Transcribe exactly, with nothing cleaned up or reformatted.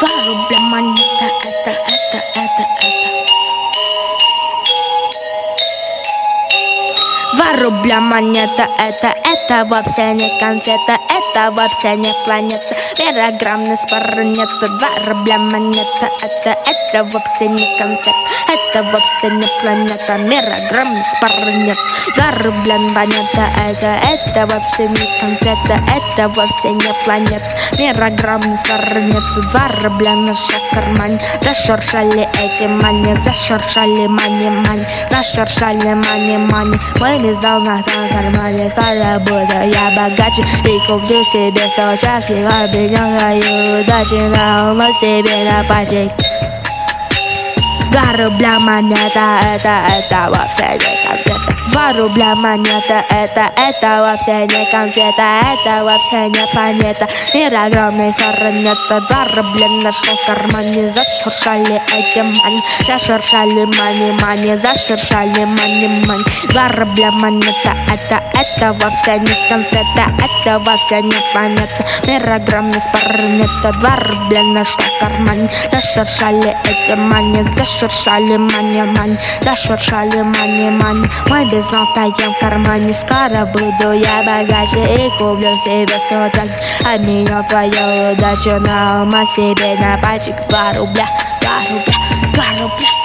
бываю, бля, монета, это, это, это, это. Два рубля монета, это, это вообще не конфета, это вообще не планета. Пирограммный спор нету. Два рубля монета, это, это вообще не конфета, это вообще не планета. Пирограммный спор нет. Два рубля монета, это, это вообще не конфета, это вообще не планета. Пирограммный спор нету. Два рубля наша кармань. Зашуршали эти мани, зашуршали мани, мани, зашуршали мани, мани. Мой мисс дал на кармане, когда буду я богаче и куплю себе соучастки, обменяю удачи на ума себе на пачек. Два рубля монета, это, это вообще не конфета. Два рубля монета, это, это вообще не конфета, это вообще не планета. Мир огромный, ссоры нету. Два рубля нашел в кармане, зашуршали эти мани, зашуршали мани, мани, зашуршали мани, мани. Два рубля монета, это, это вообще не конфета, это вообще не планета. Мир огромный, ссоры нету. Два рубля нашел в кармане, зашуршали эти мани, зашуршали. Зашуршали мани, мани, зашуршали мани, мани. Мой беззолота в кармане. Скоро буду я богаче и куплю себе соток. Обменял твою удачу на ума себе на пачек. Два рубля, два рубля, два рубля.